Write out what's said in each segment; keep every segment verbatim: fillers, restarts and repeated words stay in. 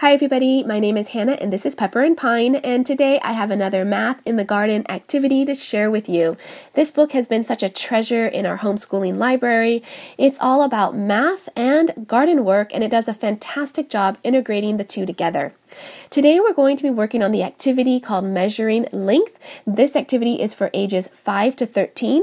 Hi everybody, my name is Hannah and this is Pepper and Pine, and today I have another Math in the Garden activity to share with you. This book has been such a treasure in our homeschooling library. It's all about math and garden work, and it does a fantastic job integrating the two together. Today we're going to be working on the activity called measuring length. This activity is for ages five to thirteen,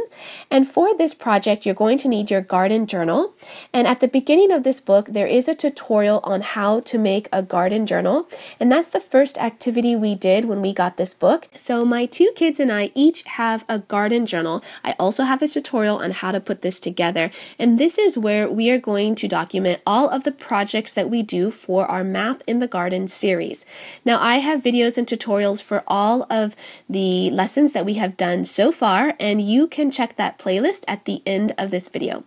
and for this project you're going to need your garden journal, and at the beginning of this book there is a tutorial on how to make a garden journal, and that's the first activity we did when we got this book. So my two kids and I each have a garden journal. I also have a tutorial on how to put this together, and this is where we are going to document all of the projects that we do for our Math in the Garden series. Now, I have videos and tutorials for all of the lessons that we have done so far, and you can check that playlist at the end of this video.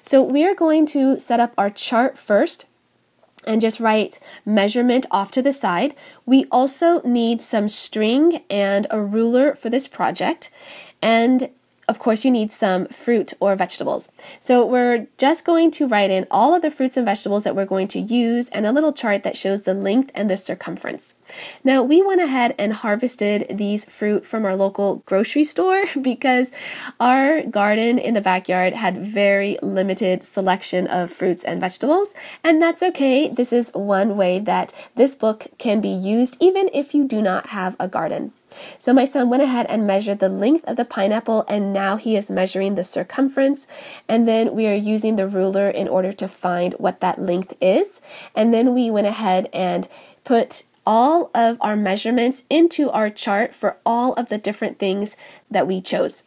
So we are going to set up our chart first and just write measurement off to the side. We also need some string and a ruler for this project, and of course you need some fruit or vegetables. So we're just going to write in all of the fruits and vegetables that we're going to use and a little chart that shows the length and the circumference. Now we went ahead and harvested these fruit from our local grocery store because our garden in the backyard had very limited selection of fruits and vegetables, and that's okay. This is one way that this book can be used even if you do not have a garden. So my son went ahead and measured the length of the pineapple, and now he is measuring the circumference, and then we are using the ruler in order to find what that length is. And then we went ahead and put all of our measurements into our chart for all of the different things that we chose.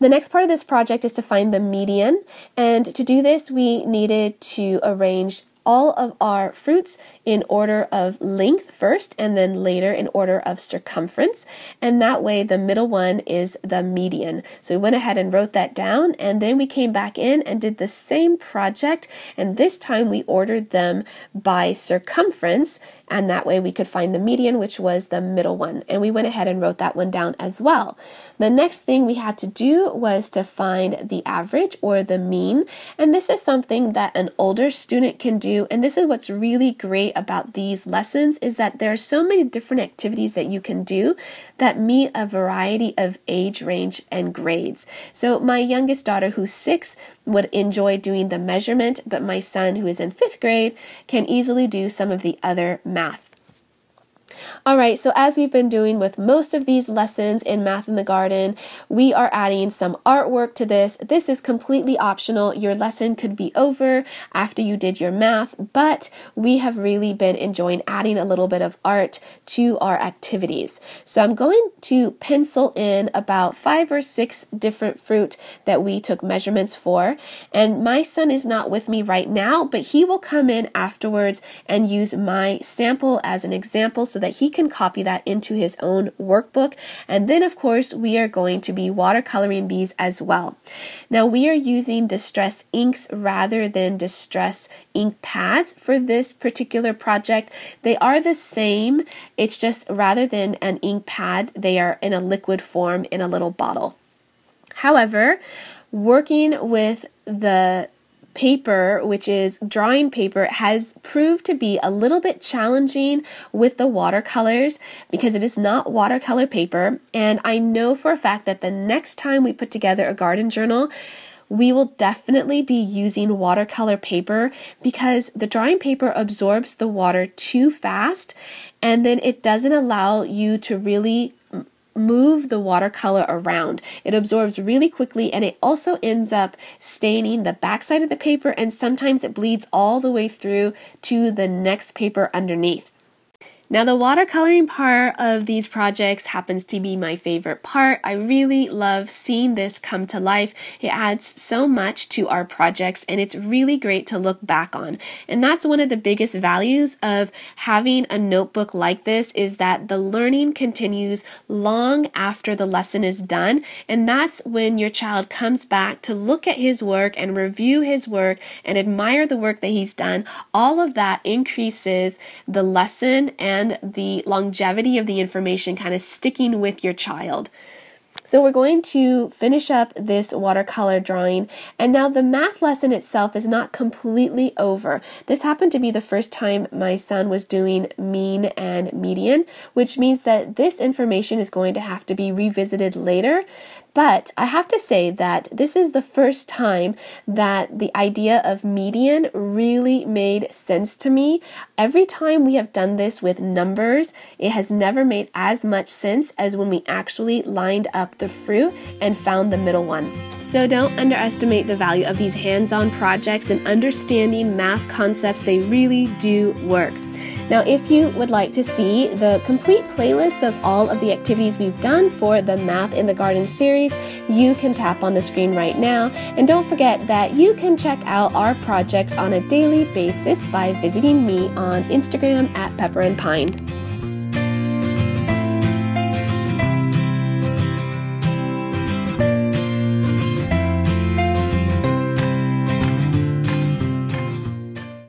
The next part of this project is to find the median, and to do this we needed to arrange all of our fruits in order of length first, and then later in order of circumference, and that way the middle one is the median. So we went ahead and wrote that down, and then we came back in and did the same project, and this time we ordered them by circumference, and that way we could find the median, which was the middle one, and we went ahead and wrote that one down as well. The next thing we had to do was to find the average or the mean, and this is something that an older student can do. And this is what's really great about these lessons, is that there are so many different activities that you can do that meet a variety of age range and grades. So my youngest daughter, who's six, would enjoy doing the measurement, but my son, who is in fifth grade, can easily do some of the other math. Alright, so as we've been doing with most of these lessons in Math in the Garden, we are adding some artwork to this. This is completely optional. Your lesson could be over after you did your math, but we have really been enjoying adding a little bit of art to our activities. So I'm going to pencil in about five or six different fruit that we took measurements for, and my son is not with me right now, but he will come in afterwards and use my sample as an example so that that he can copy that into his own workbook. And then of course we are going to be watercoloring these as well. Now we are using distress inks rather than distress ink pads for this particular project. They are the same, it's just rather than an ink pad they are in a liquid form in a little bottle. However, working with the paper, which is drawing paper, has proved to be a little bit challenging with the watercolors because it is not watercolor paper, and I know for a fact that the next time we put together a garden journal we will definitely be using watercolor paper because the drawing paper absorbs the water too fast, and then it doesn't allow you to really move the watercolor around. It absorbs really quickly, and it also ends up staining the backside of the paper, and sometimes it bleeds all the way through to the next paper underneath. Now the watercoloring part of these projects happens to be my favorite part. I really love seeing this come to life. It adds so much to our projects, and it's really great to look back on. And that's one of the biggest values of having a notebook like this, is that the learning continues long after the lesson is done, and that's when your child comes back to look at his work and review his work and admire the work that he's done. All of that increases the lesson and the longevity of the information kind of sticking with your child. So we're going to finish up this watercolor drawing, and now the math lesson itself is not completely over. This happened to be the first time my son was doing mean and median, which means that this information is going to have to be revisited later. But I have to say that this is the first time that the idea of median really made sense to me. Every time we have done this with numbers, it has never made as much sense as when we actually lined up the fruit and found the middle one. So don't underestimate the value of these hands-on projects and understanding math concepts. They really do work. Now, if you would like to see the complete playlist of all of the activities we've done for the Math in the Garden series, you can tap on the screen right now. And don't forget that you can check out our projects on a daily basis by visiting me on Instagram at Pepper and Pine.